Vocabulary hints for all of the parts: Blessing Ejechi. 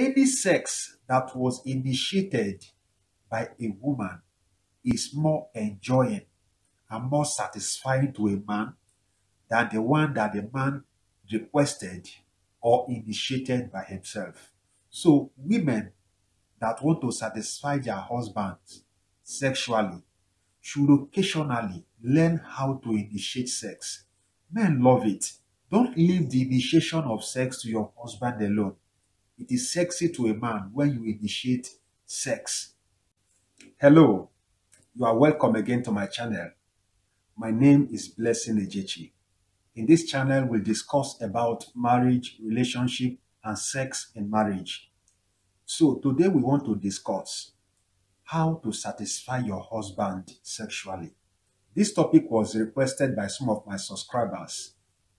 Any sex that was initiated by a woman is more enjoying and more satisfying to a man than the one that the man requested or initiated by himself. So women that want to satisfy their husbands sexually should occasionally learn how to initiate sex. Men love it. Don't leave the initiation of sex to your husband alone. It is sexy to a man when you initiate sex. Hello, you are welcome again to my channel. My name is Blessing Ejechi. In this channel, we'll discuss about marriage, relationship, and sex in marriage. So today we want to discuss how to satisfy your husband sexually. This topic was requested by some of my subscribers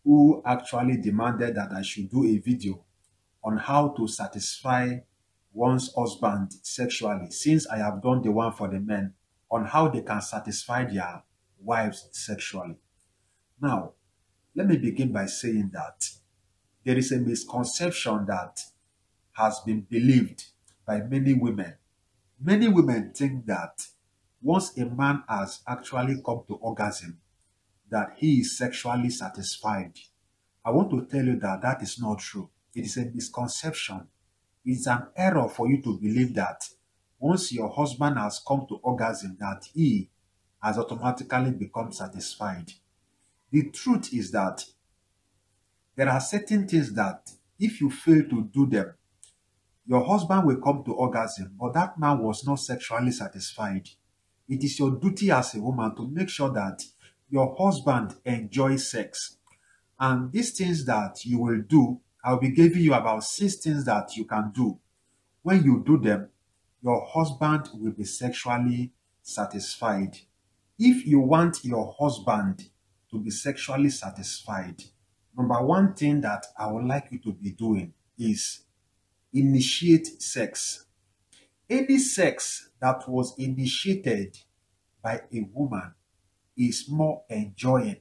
who actually demanded that I should do a video on how to satisfy one's husband sexually, since I have done the one for the men on how they can satisfy their wives sexually. Now, let me begin by saying that there is a misconception that has been believed by many women. Many women think that once a man has actually come to orgasm, that he is sexually satisfied. I want to tell you that that is not true. It is a misconception. It's an error for you to believe that once your husband has come to orgasm, that he has automatically become satisfied. The truth is that there are certain things that if you fail to do them, your husband will come to orgasm, but that man was not sexually satisfied. It is your duty as a woman to make sure that your husband enjoys sex. And these things that you will do, I'll be giving you about 6 things that you can do. When you do them, your husband will be sexually satisfied. If you want your husband to be sexually satisfied, number one thing that I would like you to be doing is initiate sex. Any sex that was initiated by a woman is more enjoying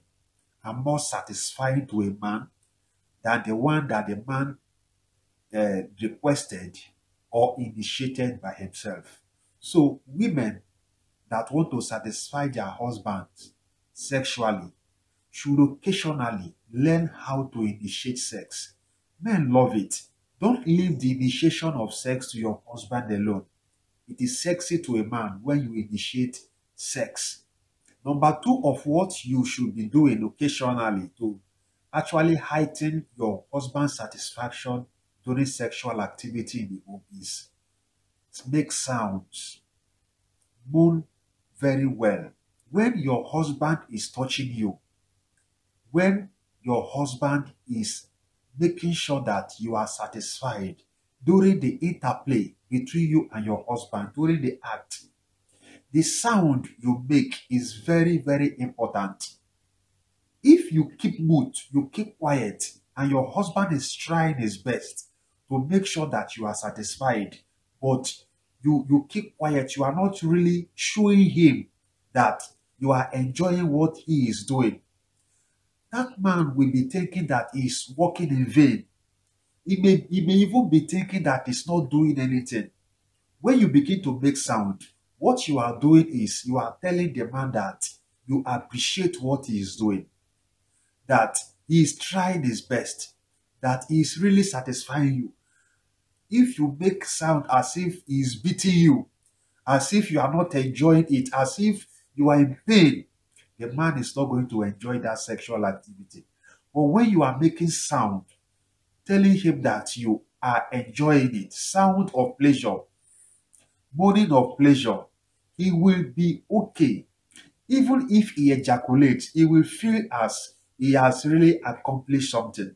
and more satisfying to a man than the one that the man requested or initiated by himself. So women that want to satisfy their husbands sexually should occasionally learn how to initiate sex. Men love it. Don't leave the initiation of sex to your husband alone. It is sexy to a man when you initiate sex. Number 2 of what you should be doing occasionally to actually heighten your husband's satisfaction during sexual activity in the home is make sounds. Moan very well. When your husband is touching you, when your husband is making sure that you are satisfied during the interplay between you and your husband, during the act, the sound you make is very, very important. If you keep mute, you keep quiet, and your husband is trying his best to make sure that you are satisfied, but you keep quiet, you are not really showing him that you are enjoying what he is doing, that man will be thinking that he is working in vain. He may even be thinking that he's not doing anything. When you begin to make sound, what you are doing is you are telling the man that you appreciate what he is doing, that he is trying his best, that he is really satisfying you. If you make sound as if he is beating you, as if you are not enjoying it, as if you are in pain, the man is not going to enjoy that sexual activity. But when you are making sound, telling him that you are enjoying it, sound of pleasure, moaning of pleasure, he will be okay. Even if he ejaculates, he will feel as he has really accomplished something.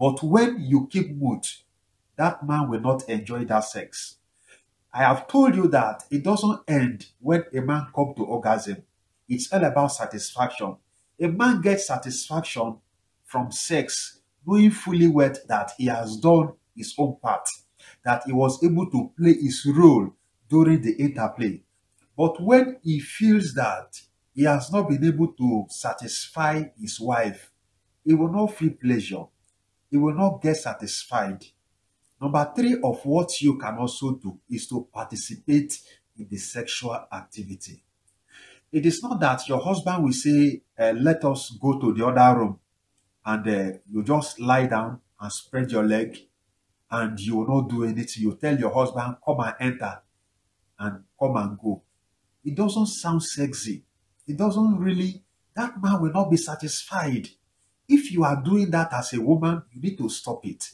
But when you keep mute, that man will not enjoy that sex. I have told you that it doesn't end when a man comes to orgasm. It's all about satisfaction. A man gets satisfaction from sex, knowing fully well that he has done his own part, that he was able to play his role during the interplay. But when he feels that he has not been able to satisfy his wife, he will not feel pleasure. He will not get satisfied. Number three of what you can also do is to participate in the sexual activity. It is not that your husband will say, let us go to the other room, and you just lie down and spread your leg and you will not do anything. You tell your husband, come and enter and come and go. It doesn't sound sexy. It doesn't really, that man will not be satisfied. If you are doing that as a woman, you need to stop it.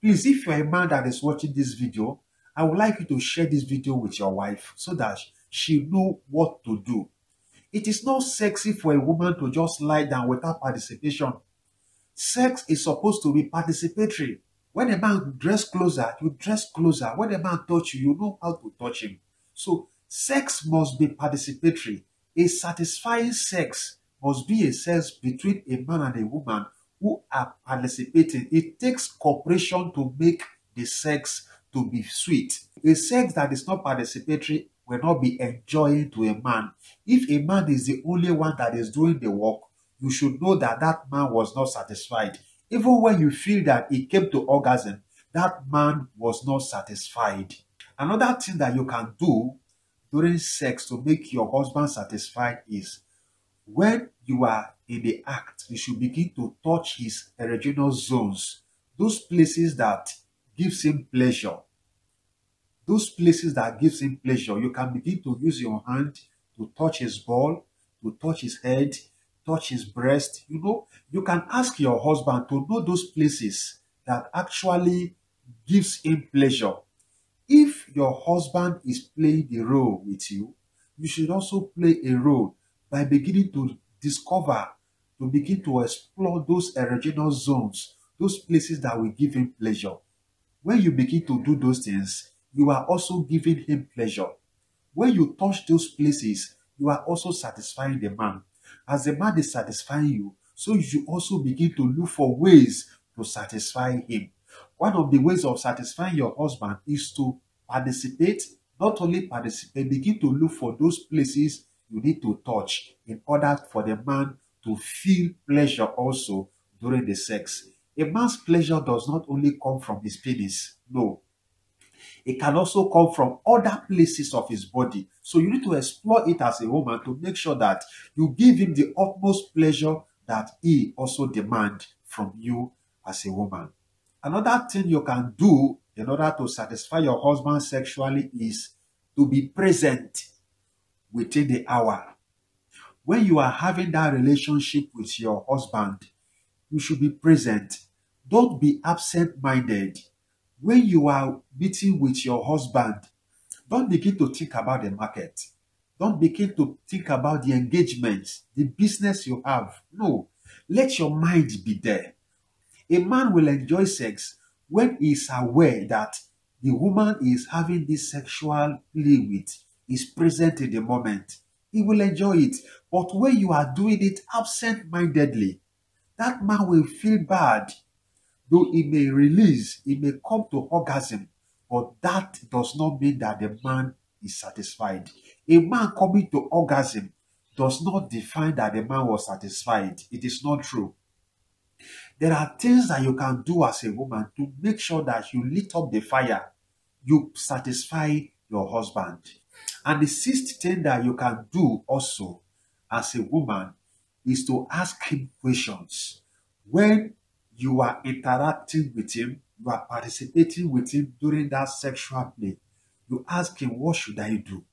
Please, if you are a man that is watching this video, I would like you to share this video with your wife so that she knows what to do. It is not sexy for a woman to just lie down without participation. Sex is supposed to be participatory. When a man dresses closer, you dress closer. When a man touches you, you know how to touch him. So sex must be participatory. A satisfying sex must be a sex between a man and a woman who are participating. It takes cooperation to make the sex to be sweet. A sex that is not participatory will not be enjoying to a man. If a man is the only one that is doing the work, you should know that that man was not satisfied. Even when you feel that he came to orgasm, that man was not satisfied. Another thing that you can do during sex to make your husband satisfied is, when you are in the act, you should begin to touch his erogenous zones, those places that gives him pleasure. Those places that gives him pleasure, you can begin to use your hand to touch his ball, to touch his head, touch his breast. You know, you can ask your husband to know those places that actually gives him pleasure. If your husband is playing the role with you, you should also play a role by beginning to discover, to begin to explore those erogenous zones, those places that will give him pleasure. When you begin to do those things, you are also giving him pleasure. When you touch those places, you are also satisfying the man. As the man is satisfying you, so you also begin to look for ways to satisfy him. One of the ways of satisfying your husband is to participate, not only participate, begin to look for those places you need to touch in order for the man to feel pleasure also during the sex. A man's pleasure does not only come from his penis, no. It can also come from other places of his body. So you need to explore it as a woman to make sure that you give him the utmost pleasure that he also demands from you as a woman. Another thing you can do in order to satisfy your husband sexually is to be present within the hour. When you are having that relationship with your husband, you should be present. Don't be absent-minded. When you are meeting with your husband, don't begin to think about the market. Don't begin to think about the engagements, the business you have. No, let your mind be there. A man will enjoy sex when he is aware that the woman he is having this sexual play with is present in the moment. He will enjoy it. But when you are doing it absent-mindedly, that man will feel bad. Though he may release, he may come to orgasm, but that does not mean that the man is satisfied. A man coming to orgasm does not define that the man was satisfied. It is not true. There are things that you can do as a woman to make sure that you lit up the fire, you satisfy your husband. And the sixth thing that you can do also as a woman is to ask him questions. When you are interacting with him, you are participating with him during that sexual play, you ask him, what should I do?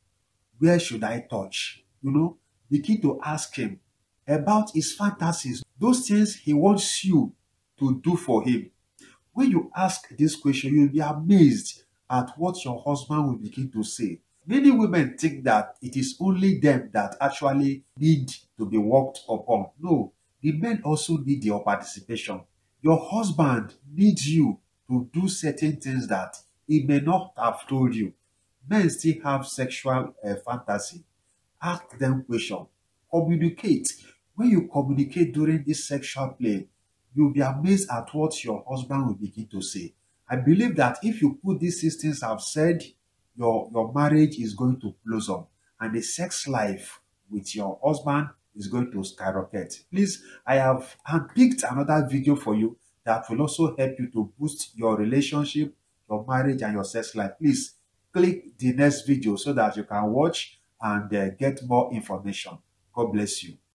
Where should I touch? You know, begin to ask him about his fantasies, those things he wants you to do for him. When you ask this question, you'll be amazed at what your husband will begin to say. Many women think that it is only them that actually need to be worked upon. No, the men also need your participation. Your husband needs you to do certain things that he may not have told you. Men still have sexual fantasy. Ask them questions. Communicate. When you communicate during this sexual play, you'll be amazed at what your husband will begin to say. I believe that if you put these six things I've said, your marriage is going to blossom and the sex life with your husband is going to skyrocket. Please, I have handpicked another video for you that will also help you to boost your relationship, your marriage, and your sex life. Please click the next video so that you can watch and get more information. God bless you.